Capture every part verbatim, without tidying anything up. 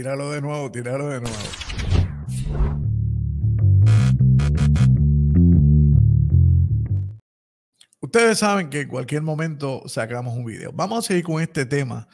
Tíralo de nuevo, tíralo de nuevo. Ustedes saben que en cualquier momento sacamos un video. Vamos a seguir con este tema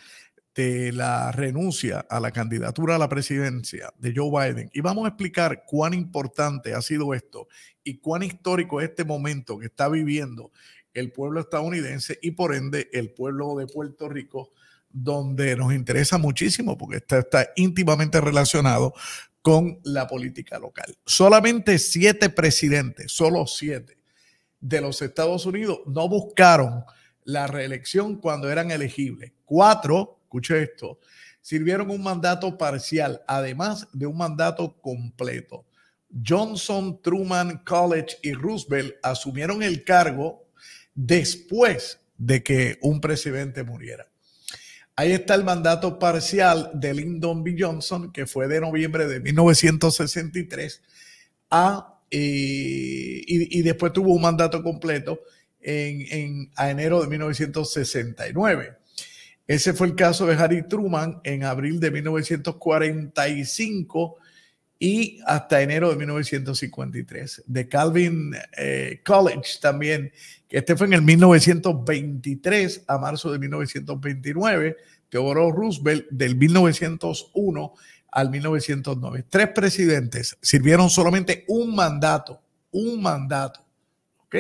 de la renuncia a la candidatura a la presidencia de Joe Biden y vamos a explicar cuán importante ha sido esto y cuán histórico es este momento que está viviendo el pueblo estadounidense y por ende el pueblo de Puerto Rico, donde nos interesa muchísimo porque está, está íntimamente relacionado con la política local. Solamente siete presidentes, solo siete, de los Estados Unidos no buscaron la reelección cuando eran elegibles. Cuatro, escuche esto, sirvieron un mandato parcial, además de un mandato completo. Johnson, Truman, Coolidge y Roosevelt asumieron el cargo después de que un presidente muriera. Ahí está el mandato parcial de Lyndon B. Johnson, que fue de noviembre de mil novecientos sesenta y tres a... Y, y, y después tuvo un mandato completo en, en a enero de mil novecientos sesenta y nueve. Ese fue el caso de Harry Truman en abril de mil novecientos cuarenta y cinco y hasta enero de mil novecientos cincuenta y tres. De Calvin eh, Coolidge también, que este fue en el mil novecientos veintitrés a marzo de mil novecientos veintinueve. Theodore Roosevelt del mil novecientos uno al mil novecientos nueve. Tres presidentes sirvieron solamente un mandato, un mandato, ¿ok?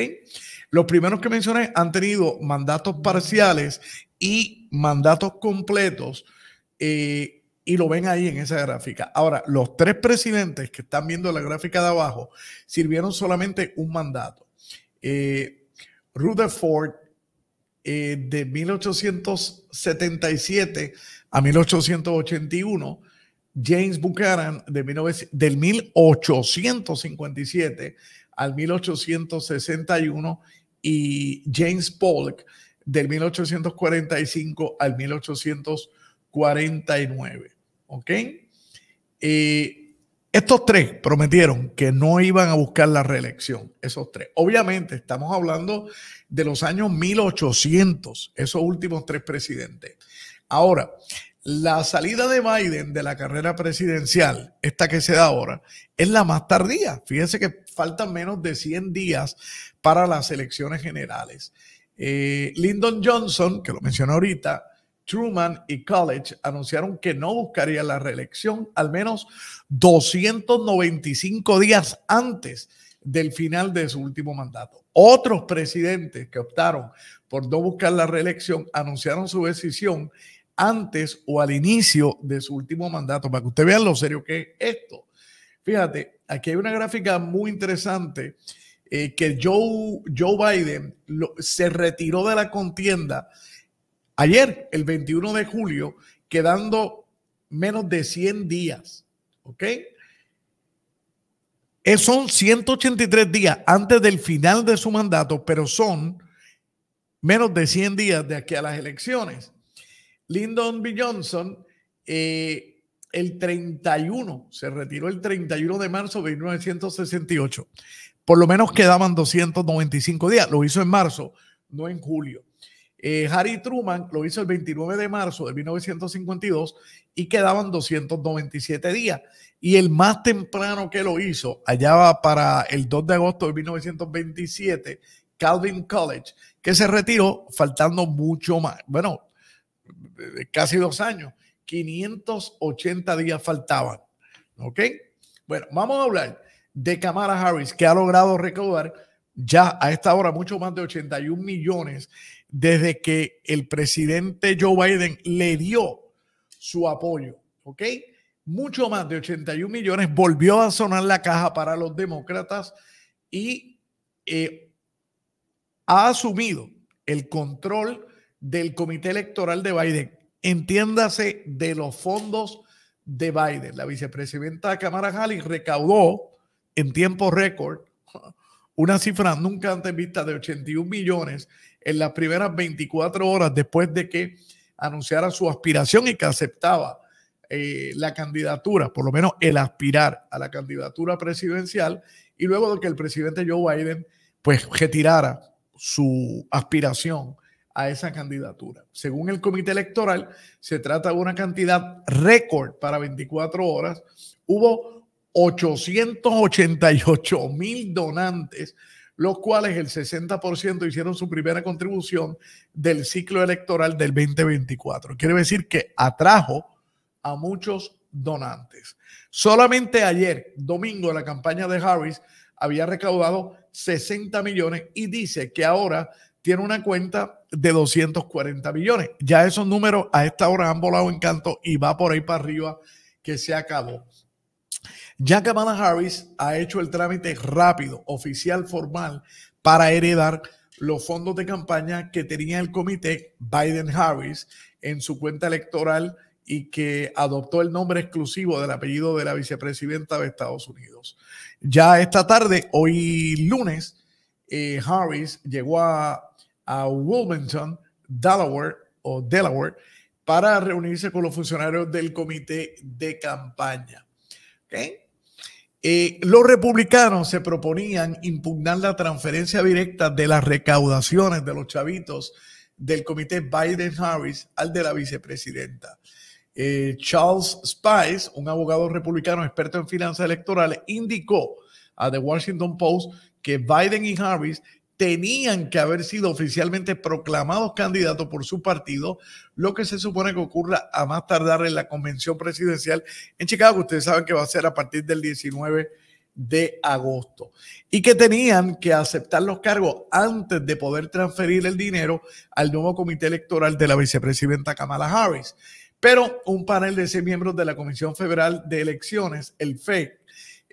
Los primeros que mencioné han tenido mandatos parciales y mandatos completos eh, y lo ven ahí en esa gráfica. Ahora, los tres presidentes que están viendo la gráfica de abajo sirvieron solamente un mandato. Eh, Rutherford eh, de mil ochocientos setenta y siete a mil ochocientos ochenta y uno, James Buchanan de del mil ochocientos cincuenta y siete al mil ochocientos sesenta y uno y James Polk del mil ochocientos cuarenta y cinco al mil ochocientos cuarenta y nueve. ¿Ok? Eh, estos tres prometieron que no iban a buscar la reelección, esos tres. Obviamente estamos hablando de los años mil ochocientos, esos últimos tres presidentes. Ahora, la salida de Biden de la carrera presidencial, esta que se da ahora, es la más tardía. Fíjense que faltan menos de cien días para las elecciones generales. Eh, Lyndon Johnson, que lo mencioné ahorita, Truman y Coolidge anunciaron que no buscarían la reelección al menos doscientos noventa y cinco días antes del final de su último mandato. Otros presidentes que optaron por no buscar la reelección anunciaron su decisión antes o al inicio de su último mandato, para que ustedes vean lo serio que es esto. Fíjate, aquí hay una gráfica muy interesante eh, que Joe, Joe Biden lo, se retiró de la contienda ayer, el veintiuno de julio, quedando menos de cien días, ¿ok? Es, son ciento ochenta y tres días antes del final de su mandato, pero son menos de cien días de aquí a las elecciones. Lyndon B. Johnson, eh, el treinta y uno, se retiró el treinta y uno de marzo de mil novecientos sesenta y ocho. Por lo menos quedaban doscientos noventa y cinco días. Lo hizo en marzo, no en julio. Eh, Harry Truman lo hizo el veintinueve de marzo de mil novecientos cincuenta y dos y quedaban doscientos noventa y siete días. Y el más temprano que lo hizo, allá va para el dos de agosto de mil novecientos veintisiete, Calvin Coolidge, que se retiró faltando mucho más. Bueno, casi dos años, quinientos ochenta días faltaban, ¿ok? Bueno, vamos a hablar de Kamala Harris, que ha logrado recaudar ya a esta hora mucho más de ochenta y un millones desde que el presidente Joe Biden le dio su apoyo, ¿ok? Mucho más de ochenta y un millones, volvió a sonar la caja para los demócratas y eh, ha asumido el control del comité electoral de Biden, entiéndase de los fondos de Biden. La vicepresidenta Kamala Harris recaudó en tiempo récord una cifra nunca antes vista de ochenta y un millones en las primeras veinticuatro horas después de que anunciara su aspiración y que aceptaba eh, la candidatura, por lo menos el aspirar a la candidatura presidencial, y luego de que el presidente Joe Biden pues retirara su aspiración a esa candidatura. Según el comité electoral, se trata de una cantidad récord para veinticuatro horas. Hubo ochocientos ochenta y ocho mil donantes, los cuales el sesenta por ciento hicieron su primera contribución del ciclo electoral del veinte veinticuatro. Quiere decir que atrajo a muchos donantes. Solamente ayer, domingo, la campaña de Harris había recaudado sesenta millones y dice que ahora tiene una cuenta de doscientos cuarenta millones. Ya esos números a esta hora han volado en canto y va por ahí para arriba que se acabó. Ya Kamala Harris ha hecho el trámite rápido, oficial, formal, para heredar los fondos de campaña que tenía el comité Biden-Harris en su cuenta electoral y que adoptó el nombre exclusivo del apellido de la vicepresidenta de Estados Unidos. Ya esta tarde, hoy lunes, eh, Harris llegó a, a Wilmington, Delaware, o Delaware, para reunirse con los funcionarios del comité de campaña. ¿Okay? Eh, los republicanos se proponían impugnar la transferencia directa de las recaudaciones de los chavitos del comité Biden-Harris al de la vicepresidenta. Eh, Charles Spies, un abogado republicano experto en finanzas electorales, indicó a The Washington Post que Biden y Harris tenían que haber sido oficialmente proclamados candidatos por su partido, lo que se supone que ocurra a más tardar en la convención presidencial en Chicago. Ustedes saben que va a ser a partir del diecinueve de agosto, y que tenían que aceptar los cargos antes de poder transferir el dinero al nuevo comité electoral de la vicepresidenta Kamala Harris. Pero un panel de seis miembros de la Comisión Federal de Elecciones, el F E C,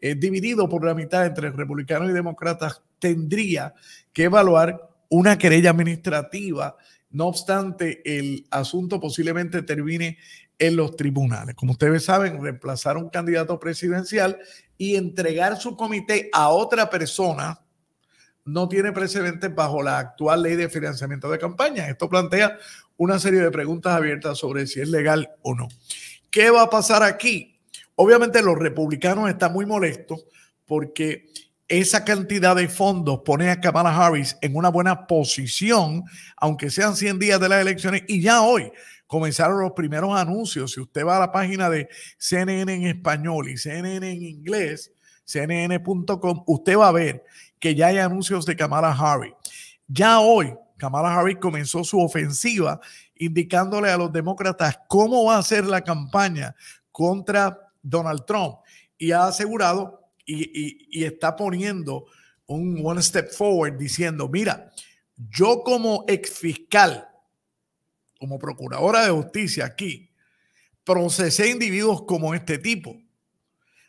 eh, dividido por la mitad entre republicanos y demócratas, tendría que evaluar una querella administrativa. No obstante, el asunto posiblemente termine en los tribunales. Como ustedes saben, reemplazar a un candidato presidencial y entregar su comité a otra persona no tiene precedentes bajo la actual ley de financiamiento de campaña. Esto plantea una serie de preguntas abiertas sobre si es legal o no. ¿Qué va a pasar aquí? Obviamente los republicanos están muy molestos porque esa cantidad de fondos pone a Kamala Harris en una buena posición, aunque sean cien días de las elecciones, y ya hoy comenzaron los primeros anuncios. Si usted va a la página de C N N en español y C N N en inglés, C N N punto com, usted va a ver que ya hay anuncios de Kamala Harris. Ya hoy, Kamala Harris comenzó su ofensiva indicándole a los demócratas cómo va a ser la campaña contra Donald Trump, y ha asegurado Y, y, y está poniendo un one step forward diciendo, mira, yo como exfiscal, como procuradora de justicia aquí, procesé individuos como este tipo.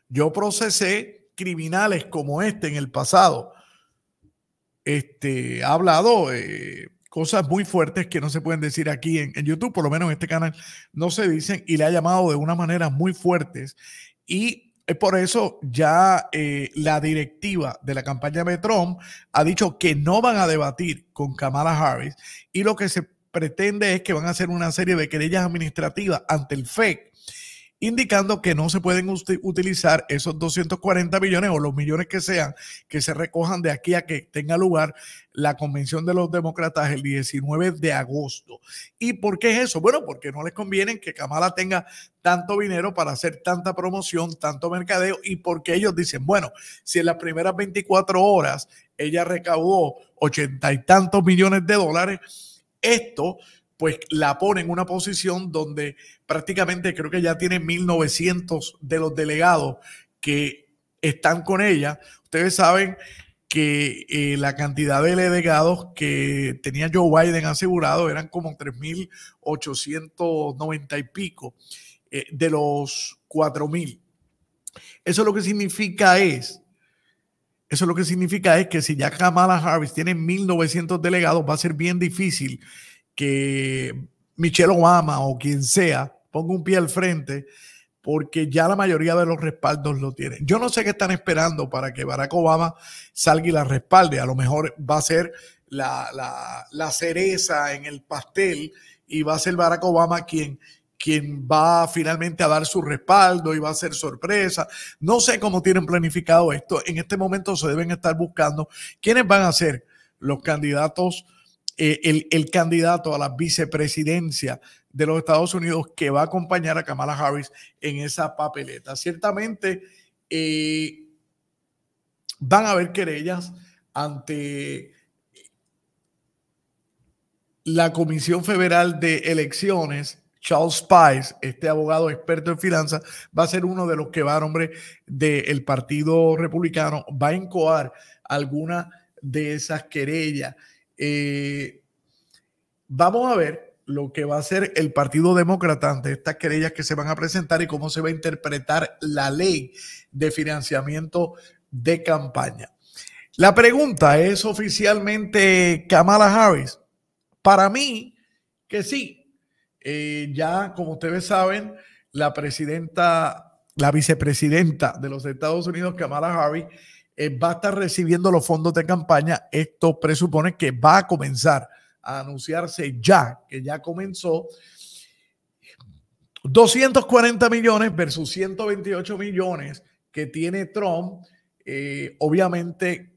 Yo procesé criminales como este en el pasado. Este, ha hablado eh, cosas muy fuertes que no se pueden decir aquí en, en YouTube, por lo menos en este canal no se dicen, y le ha llamado de una manera muy fuertes. Y por eso ya eh, la directiva de la campaña de Trump ha dicho que no van a debatir con Kamala Harris, y lo que se pretende es que van a hacer una serie de querellas administrativas ante el F E C, indicando que no se pueden utilizar esos doscientos cuarenta millones o los millones que sean que se recojan de aquí a que tenga lugar la convención de los demócratas el diecinueve de agosto. ¿Y por qué es eso? Bueno, porque no les conviene que Kamala tenga tanto dinero para hacer tanta promoción, tanto mercadeo, y porque ellos dicen, bueno, si en las primeras veinticuatro horas ella recaudó ochenta y tantos millones de dólares, esto pues la pone en una posición donde prácticamente creo que ya tiene mil novecientos de los delegados que están con ella. Ustedes saben que eh, la cantidad de delegados que tenía Joe Biden asegurado eran como tres mil ochocientos noventa y pico eh, de los cuatro mil. Eso lo que significa es eso lo que significa es que si ya Kamala Harris tiene mil novecientos delegados, va a ser bien difícil que Michelle Obama o quien sea ponga un pie al frente, porque ya la mayoría de los respaldos lo tienen. Yo no sé qué están esperando para que Barack Obama salga y la respalde. A lo mejor va a ser la, la, la cereza en el pastel y va a ser Barack Obama quien, quien va finalmente a dar su respaldo y va a ser sorpresa. No sé cómo tienen planificado esto. En este momento se deben estar buscando quiénes van a ser los candidatos eh, el, el candidato a la vicepresidencia de los Estados Unidos que va a acompañar a Kamala Harris en esa papeleta. Ciertamente eh, van a haber querellas ante la Comisión Federal de Elecciones. Charles Spies, este abogado experto en finanzas, va a ser uno de los que va a nombre del Partido Republicano, va a incoar alguna de esas querellas. Eh, vamos a ver lo que va a hacer el Partido Demócrata ante estas querellas que se van a presentar y cómo se va a interpretar la ley de financiamiento de campaña. La pregunta es oficialmente Kamala Harris. Para mí, que sí. Eh, ya, como ustedes saben, la presidenta, la vicepresidenta de los Estados Unidos, Kamala Harris, eh, va a estar recibiendo los fondos de campaña. Esto presupone que va a comenzar a anunciarse ya, que ya comenzó. doscientos cuarenta millones versus ciento veintiocho millones que tiene Trump. Eh, obviamente,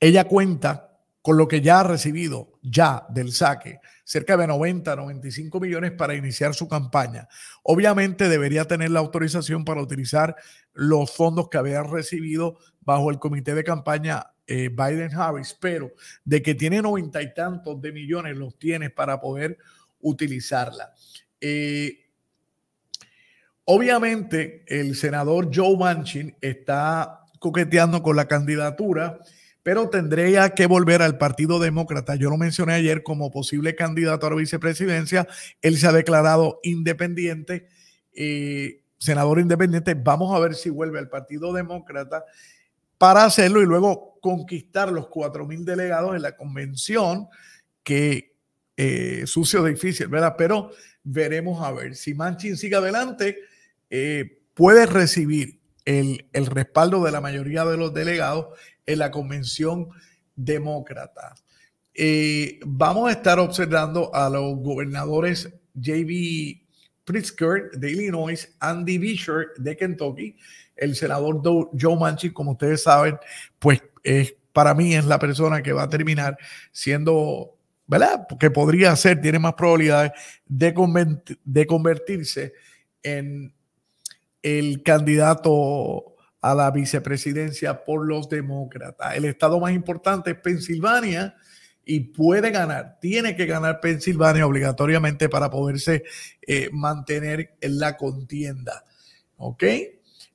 ella cuenta con lo que ya ha recibido ya del saque, cerca de noventa, noventa y cinco millones para iniciar su campaña. Obviamente debería tener la autorización para utilizar los fondos que había recibido bajo el comité de campaña eh, Biden-Harris, pero de que tiene noventa y tantos de millones los tiene para poder utilizarla. Eh, obviamente el senador Joe Manchin está coqueteando con la candidatura, pero tendría que volver al Partido Demócrata. Yo lo mencioné ayer como posible candidato a la vicepresidencia. Él se ha declarado independiente, eh, senador independiente. Vamos a ver si vuelve al Partido Demócrata para hacerlo y luego conquistar los cuatro mil delegados en la convención, que eh, sucio, difícil, ¿verdad? Pero veremos a ver. Si Manchin sigue adelante, eh, puede recibir el, el respaldo de la mayoría de los delegados en la convención demócrata. Eh, vamos a estar observando a los gobernadores J B Pritzker de Illinois, Andy Beshear de Kentucky, el senador Joe Manchin, como ustedes saben, pues es, para mí es la persona que va a terminar siendo, ¿verdad? Porque podría ser, tiene más probabilidades de, convertir, de convertirse en el candidato a la vicepresidencia por los demócratas. El estado más importante es Pensilvania y puede ganar, tiene que ganar Pensilvania obligatoriamente para poderse eh, mantener en la contienda. ¿Ok?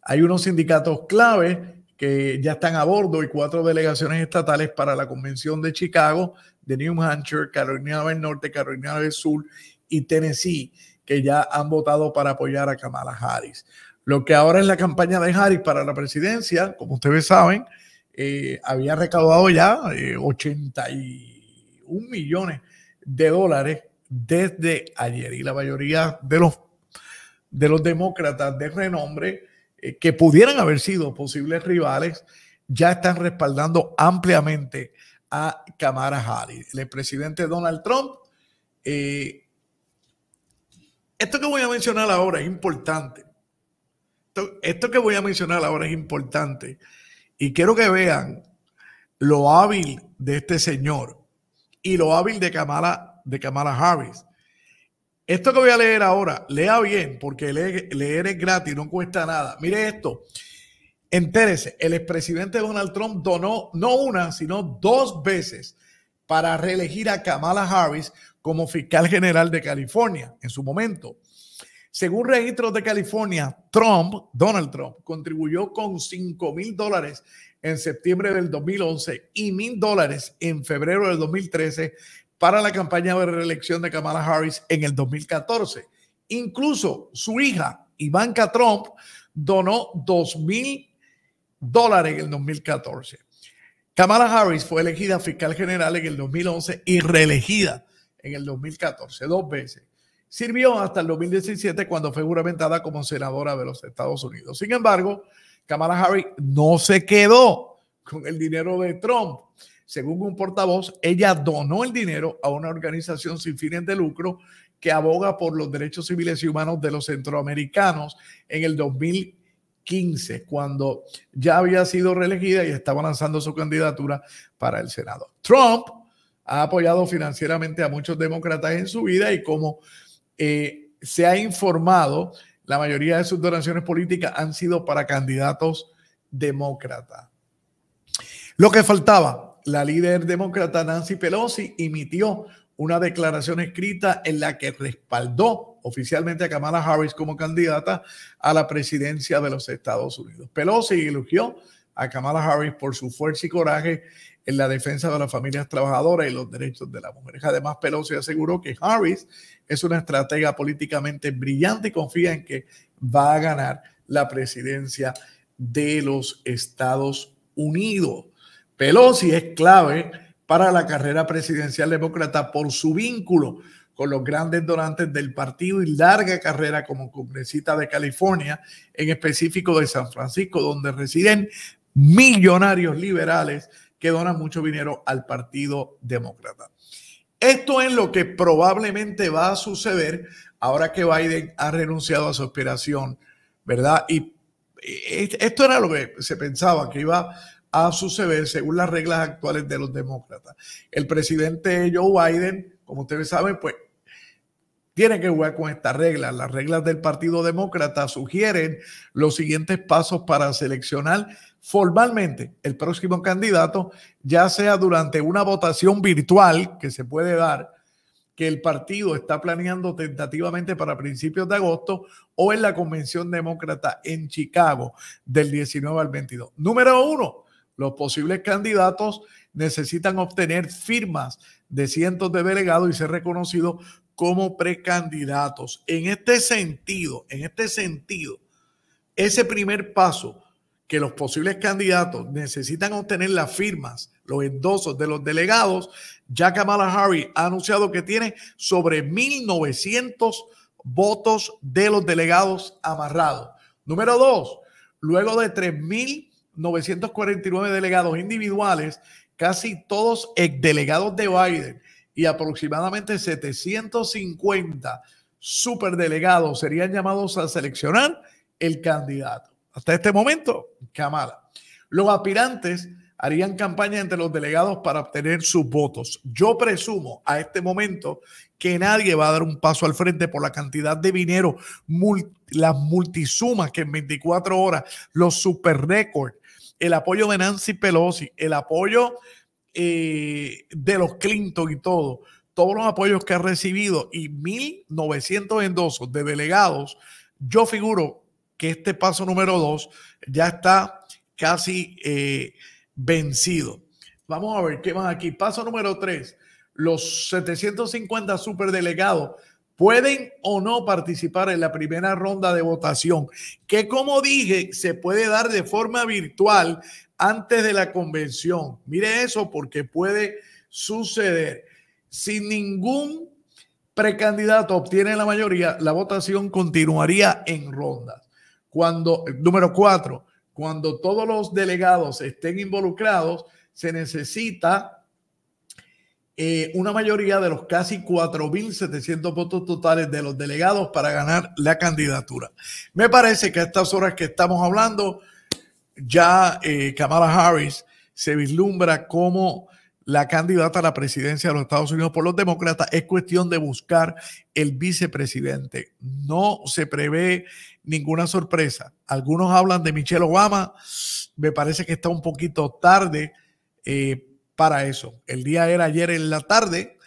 Hay unos sindicatos clave que ya están a bordo y cuatro delegaciones estatales para la convención de Chicago, de New Hampshire, Carolina del Norte, Carolina del Sur y Tennessee, que ya han votado para apoyar a Kamala Harris. Lo que ahora es la campaña de Harris para la presidencia, como ustedes saben, eh, había recaudado ya eh, ochenta y un millones de dólares desde ayer. Y la mayoría de los, de los demócratas de renombre eh, que pudieran haber sido posibles rivales ya están respaldando ampliamente a Kamala Harris. El presidente Donald Trump, eh, esto que voy a mencionar ahora es importante. Esto, esto que voy a mencionar ahora es importante y quiero que vean lo hábil de este señor y lo hábil de Kamala, de Kamala Harris. Esto que voy a leer ahora, lea bien porque leer, leer es gratis, no cuesta nada. Mire esto, entérese, el expresidente Donald Trump donó no una, sino dos veces para reelegir a Kamala Harris como fiscal general de California en su momento. Según registros de California, Trump, Donald Trump, contribuyó con cinco mil dólares en septiembre del dos mil once y mil dólares en febrero del dos mil trece para la campaña de reelección de Kamala Harris en el dos mil catorce. Incluso su hija, Ivanka Trump, donó dos mil dólares en el dos mil catorce. Kamala Harris fue elegida fiscal general en el dos mil once y reelegida en el dos mil catorce, dos veces. Sirvió hasta el dos mil diecisiete cuando fue juramentada como senadora de los Estados Unidos. Sin embargo, Kamala Harris no se quedó con el dinero de Trump. Según un portavoz, ella donó el dinero a una organización sin fines de lucro que aboga por los derechos civiles y humanos de los centroamericanos en el dos mil quince, cuando ya había sido reelegida y estaba lanzando su candidatura para el Senado. Trump ha apoyado financieramente a muchos demócratas en su vida y como eh, se ha informado, la mayoría de sus donaciones políticas han sido para candidatos demócratas. Lo que faltaba, la líder demócrata Nancy Pelosi emitió una declaración escrita en la que respaldó oficialmente a Kamala Harris como candidata a la presidencia de los Estados Unidos. Pelosi elogió a Kamala Harris por su fuerza y coraje en la defensa de las familias trabajadoras y los derechos de las mujeres. Además, Pelosi aseguró que Harris es una estratega políticamente brillante y confía en que va a ganar la presidencia de los Estados Unidos. Pelosi es clave para la carrera presidencial demócrata por su vínculo con los grandes donantes del partido y larga carrera como congresista de California, en específico de San Francisco, donde residen millonarios liberales que donan mucho dinero al Partido Demócrata. Esto es lo que probablemente va a suceder ahora que Biden ha renunciado a su aspiración, ¿verdad? Y esto era lo que se pensaba que iba a suceder según las reglas actuales de los demócratas. El presidente Joe Biden, como ustedes saben, pues tiene que jugar con estas reglas. Las reglas del Partido Demócrata sugieren los siguientes pasos para seleccionar formalmente el próximo candidato, ya sea durante una votación virtual que se puede dar, que el partido está planeando tentativamente para principios de agosto, o en la Convención Demócrata en Chicago del diecinueve al veintidós. Número uno, los posibles candidatos necesitan obtener firmas de cientos de delegados y ser reconocidos como precandidatos. En este sentido, en este sentido, ese primer paso, que los posibles candidatos necesitan obtener las firmas, los endosos de los delegados, ya Kamala Harris ha anunciado que tiene sobre mil novecientos votos de los delegados amarrados. Número dos, luego de tres mil novecientos cuarenta y nueve delegados individuales, casi todos exdelegados de Biden y aproximadamente setecientos cincuenta superdelegados serían llamados a seleccionar el candidato. Hasta este momento, Kamala. Los aspirantes harían campaña entre los delegados para obtener sus votos. Yo presumo a este momento que nadie va a dar un paso al frente por la cantidad de dinero, multi, las multisumas que en veinticuatro horas, los super récords, el apoyo de Nancy Pelosi, el apoyo eh, de los Clinton y todo, todos los apoyos que ha recibido y mil novecientos endosos de delegados. Yo figuro que este paso número dos ya está casi eh, vencido. Vamos a ver qué más aquí. Paso número tres. Los setecientos cincuenta superdelegados pueden o no participar en la primera ronda de votación, que como dije, se puede dar de forma virtual antes de la convención. Mire eso porque puede suceder. Sin ningún precandidato obtiene la mayoría, la votación continuaría en rondas. Cuando, número cuatro, cuando todos los delegados estén involucrados, se necesita eh, una mayoría de los casi cuatro mil setecientos votos totales de los delegados para ganar la candidatura. Me parece que a estas horas que estamos hablando, ya eh, Kamala Harris se vislumbra como la candidata a la presidencia de los Estados Unidos por los demócratas. Es cuestión de buscar el vicepresidente. No se prevé ninguna sorpresa. Algunos hablan de Michelle Obama. Me parece que está un poquito tarde eh, para eso. El día era ayer en la tarde.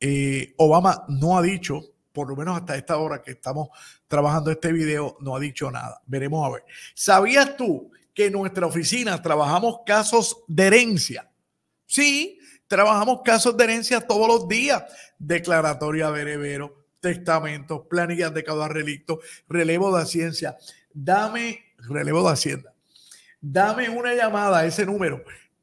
Eh, Obama no ha dicho, por lo menos hasta esta hora que estamos trabajando este video, no ha dicho nada. Veremos a ver. ¿Sabías tú que en nuestra oficina trabajamos casos de herencia? Sí. Trabajamos casos de herencia todos los días, declaratoria de herederos, testamentos, planillas de caudal relicto, relevo de Hacienda. Dame, relevo de Hacienda. Dame una llamada a ese número.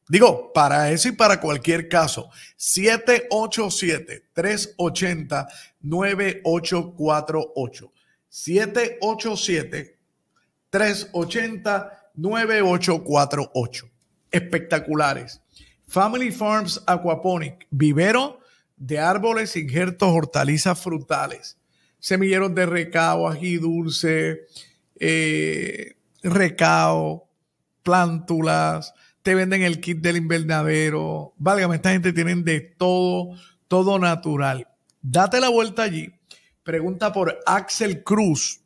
Digo, para eso y para cualquier caso, siete ocho siete, tres ocho cero, nueve ocho cuatro ocho. siete ocho siete, tres ocho cero, nueve ocho cuatro ocho. Espectaculares. Family Farms Aquaponic, vivero de árboles, injertos, hortalizas, frutales, semilleros de recao, ají dulce, eh, recao, plántulas, te venden el kit del invernadero. Válgame, esta gente tienen de todo, todo natural. Date la vuelta allí. Pregunta por Axel Cruz.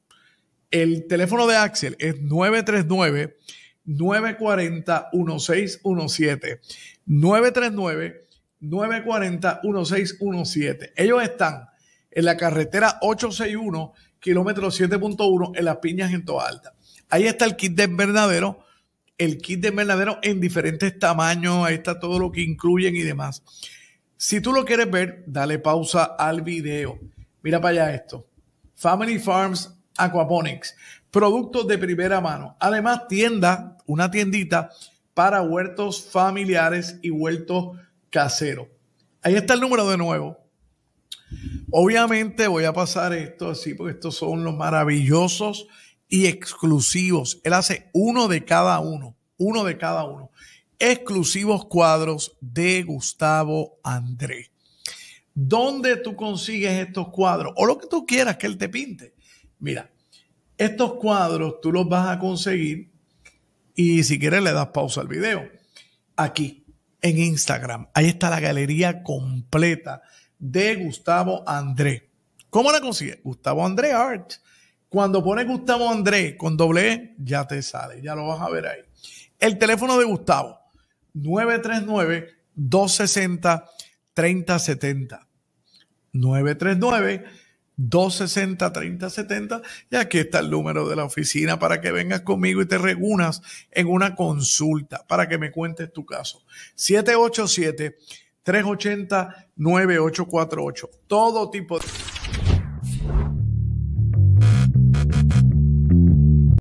El teléfono de Axel es nueve tres nueve, nueve cuatro cero, uno seis uno siete. nueve tres nueve, nueve cuatro cero, uno seis uno siete. Ellos están en la carretera ochocientos sesenta y uno, kilómetro siete punto uno, en Las Piñas, en Toa Alta. Ahí está el kit de invernadero, el kit de invernadero en diferentes tamaños. Ahí está todo lo que incluyen y demás. Si tú lo quieres ver, dale pausa al video. Mira para allá esto. Family Farms Aquaponics. Productos de primera mano. Además, tienda, una tiendita para huertos familiares y huertos caseros. Ahí está el número de nuevo. Obviamente voy a pasar esto así porque estos son los maravillosos y exclusivos. Él hace uno de cada uno, uno de cada uno. Exclusivos cuadros de Gustavo André. ¿Dónde tú consigues estos cuadros? O lo que tú quieras que él te pinte. Mira, estos cuadros tú los vas a conseguir y si quieres le das pausa al video. Aquí, en Instagram, ahí está la galería completa de Gustavo André. ¿Cómo la consigue? Gustavo André Art. Cuando pones Gustavo André con doble E, ya te sale, ya lo vas a ver ahí. El teléfono de Gustavo, nueve tres nueve, dos seis cero, tres cero siete cero. nueve tres nueve, dos seis cero, tres cero siete cero. Y aquí está el número de la oficina para que vengas conmigo y te reúnas en una consulta para que me cuentes tu caso. siete ocho siete, tres ocho cero, nueve ocho cuatro ocho. Todo tipo de...